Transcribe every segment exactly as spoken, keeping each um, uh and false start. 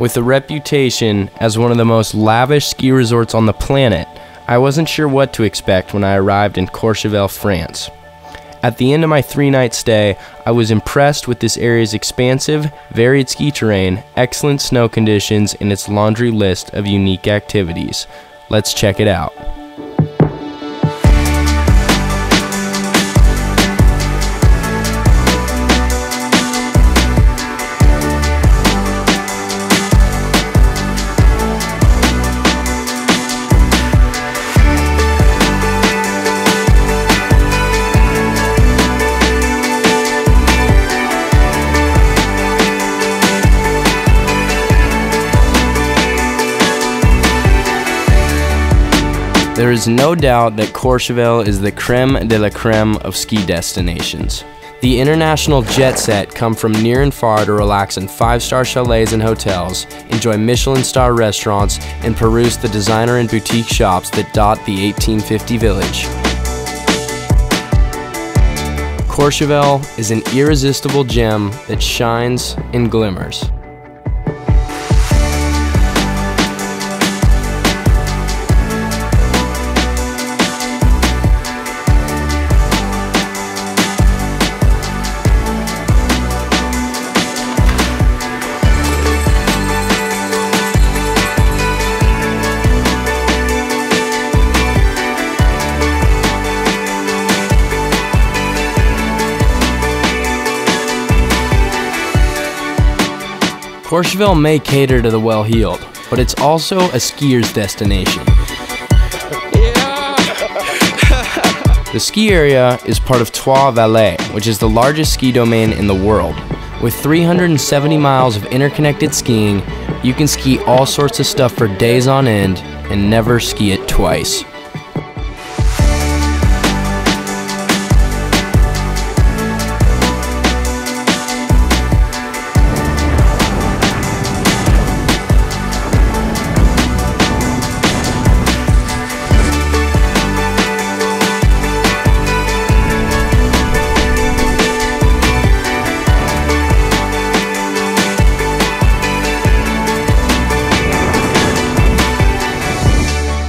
With a reputation as one of the most lavish ski resorts on the planet, I wasn't sure what to expect when I arrived in Courchevel, France. At the end of my three-night stay, I was impressed with this area's expansive, varied ski terrain, excellent snow conditions, and its laundry list of unique activities. Let's check it out. There is no doubt that Courchevel is the creme de la creme of ski destinations. The international jet set come from near and far to relax in five-star chalets and hotels, enjoy Michelin-star restaurants, and peruse the designer and boutique shops that dot the eighteen fifty village. Courchevel is an irresistible gem that shines and glimmers. Courchevel may cater to the well-heeled, but it's also a skier's destination. Yeah. The ski area is part of Trois Vallees, which is the largest ski domain in the world. With three hundred seventy miles of interconnected skiing, you can ski all sorts of stuff for days on end and never ski it twice.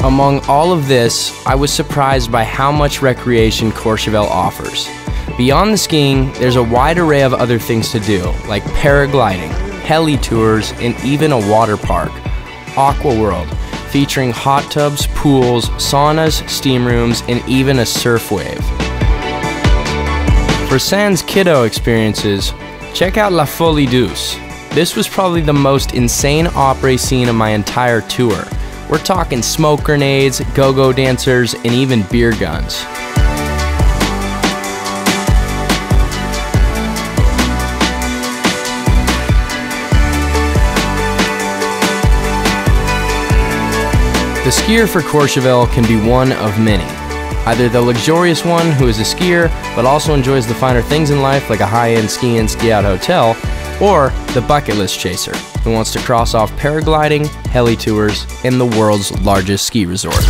Among all of this, I was surprised by how much recreation Courchevel offers. Beyond the skiing, there's a wide array of other things to do, like paragliding, heli tours, and even a water park. Aqua World, featuring hot tubs, pools, saunas, steam rooms, and even a surf wave. For sans kiddo experiences, check out La Folie Douce. This was probably the most insane opera scene of my entire tour. We're talking smoke grenades, go-go dancers, and even beer guns. The skier for Courchevel can be one of many. Either the luxurious one who is a skier, but also enjoys the finer things in life like a high-end ski-in, ski-out hotel, or the bucket list chaser, who wants to cross off paragliding, heli tours, and the world's largest ski resort.